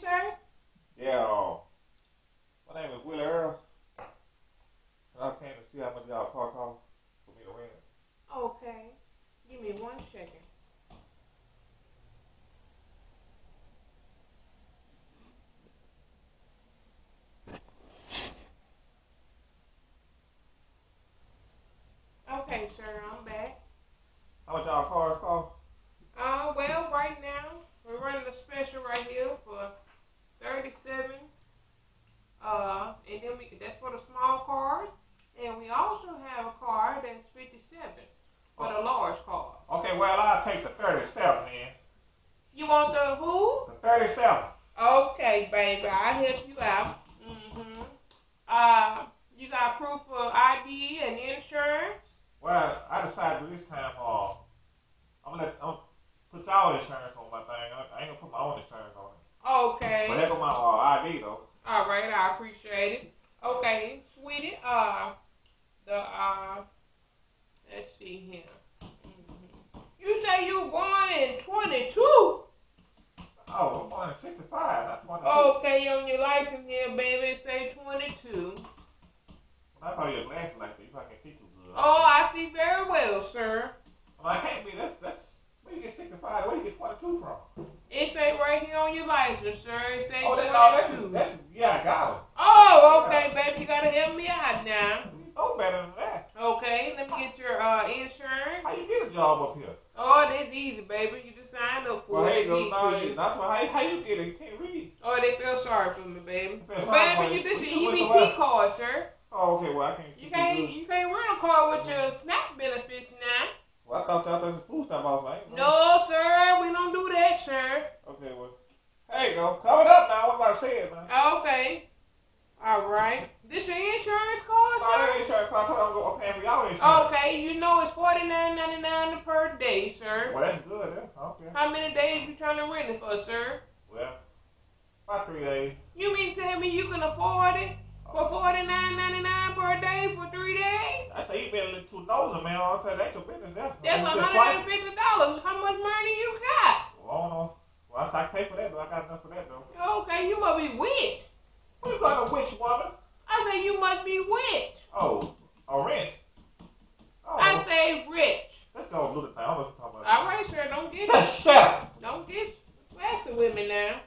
say? Yeah, my name is Willie Earl. I came to see how much y'all car cost for me to rent. Okay. Give me 1 second. Okay, sir, I'm back. How much y'all cars cost? Well, right now, we're running a special right here for $37. And then that's for the small cars. And we also have a car that's $57 for the large cars. Okay, well, I'll take the $37 then. You want the who? The $37. Okay, baby, I'll help you out. Mm-hmm. You got proof of ID and insurance? Well, I decided this time, I'm gonna put y'all insurance on my thing. I ain't gonna put my own insurance on it. Okay. But that's on my ID though. All right, I appreciate it. Okay, sweetie. Let's see here. Mm-hmm. You say you were born in 22. Oh, I'm born in 65. Not 22. Okay, on your license here, baby, it say 22. I thought your glasses like that. You probably can't see too good. Oh, I see very well, sir. Well, I can't be. That's where you get 65. Where you get 22 from? It say right here on your license, sir. It say 22. That's, yeah, I got it. Oh, okay, yeah. Baby. You gotta help me out now. You know better than that. Okay, let me get your insurance. How you get a job up here? Oh, that's easy, baby. You just signed up for it. How you get it? You can't read. Oh, they feel sorry for me, baby. Baby, you this your EBT card, sir. Oh, okay, well, I can't... You can't rent a car with your SNAP benefits now. Well, I thought that was a food stamp off, right? No, sir, we don't do that, sir. Okay, well, there you go. Cover it up now, what about said, man? Okay. All right. This your insurance card, sir? No, insurance card. I'm going to pay for y'all insurance. Okay, you know it's $49.99 per day, sir. Well, that's good, huh? Okay. How many days you trying to rent it for, sir? Well, about 3 days. You mean to tell me you can afford it? For $49.99 per day for 3 days? I say you better look too nosy, man. I said that's your business. That's $150. How much money you got? Well, I don't know. Well, I pay for that, but I got enough for that though. Okay, you must be witch. What you got a witch woman? I say you must be witch. Oh, a rent. Oh. I say rich. Let's go do the thing. I don't know what you're talking about. All right, sir. Don't get it. Don't get sassy with me now.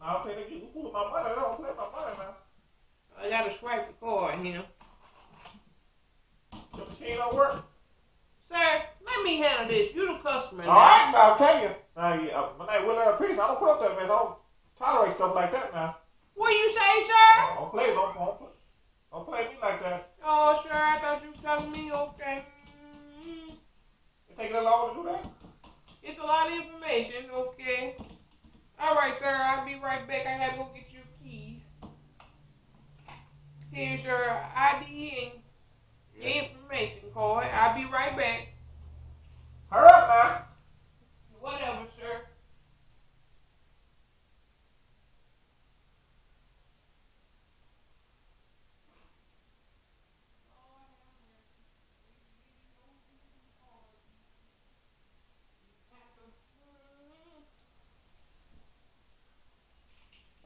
No, I'm saying that you fool my money. I don't play my money now. I gotta swipe the card here. The machine don't work? Sir, let me handle this. You the customer. Alright, now I'll tell you. My name Willie Earl Pearson. I don't put up that, man. I don't tolerate stuff like that now. What you say, sir? Don't play, don't play me like that. Oh, sir, I thought you were telling me, okay. It take that long to do that? It's a lot of information, okay. Alright, sir, I'll be right back. I gotta go get your keys. Here's your ID and information card. I'll be right back. Hurry up, man. Whatever, sir.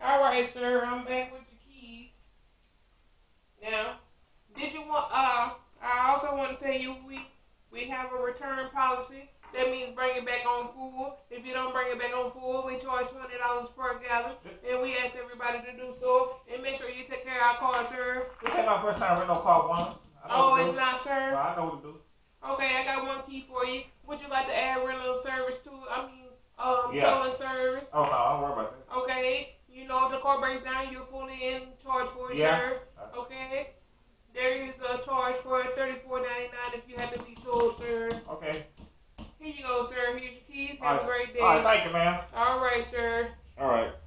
All right, sir. I'm back with you. Now, did you want? I also want to tell you we have a return policy. That means bring it back on full. If you don't bring it back on full, we charge $20 per gallon, and we ask everybody to do so. And make sure you take care of our car, sir. This ain't my first time renting no car, one. Oh, it's not, sir. I know what to do. Okay, I got one key for you. Would you like to add rental service to? Towing service. Oh no, I don't worry about that. Okay. You know, if the car breaks down, you're fully in charge for it, sir. Okay? There is a charge for $34.99 if you have to be told, sir. Okay. Here you go, sir. Here's your keys. Have a great day. All right, thank you, ma'am. All right, sir. All right.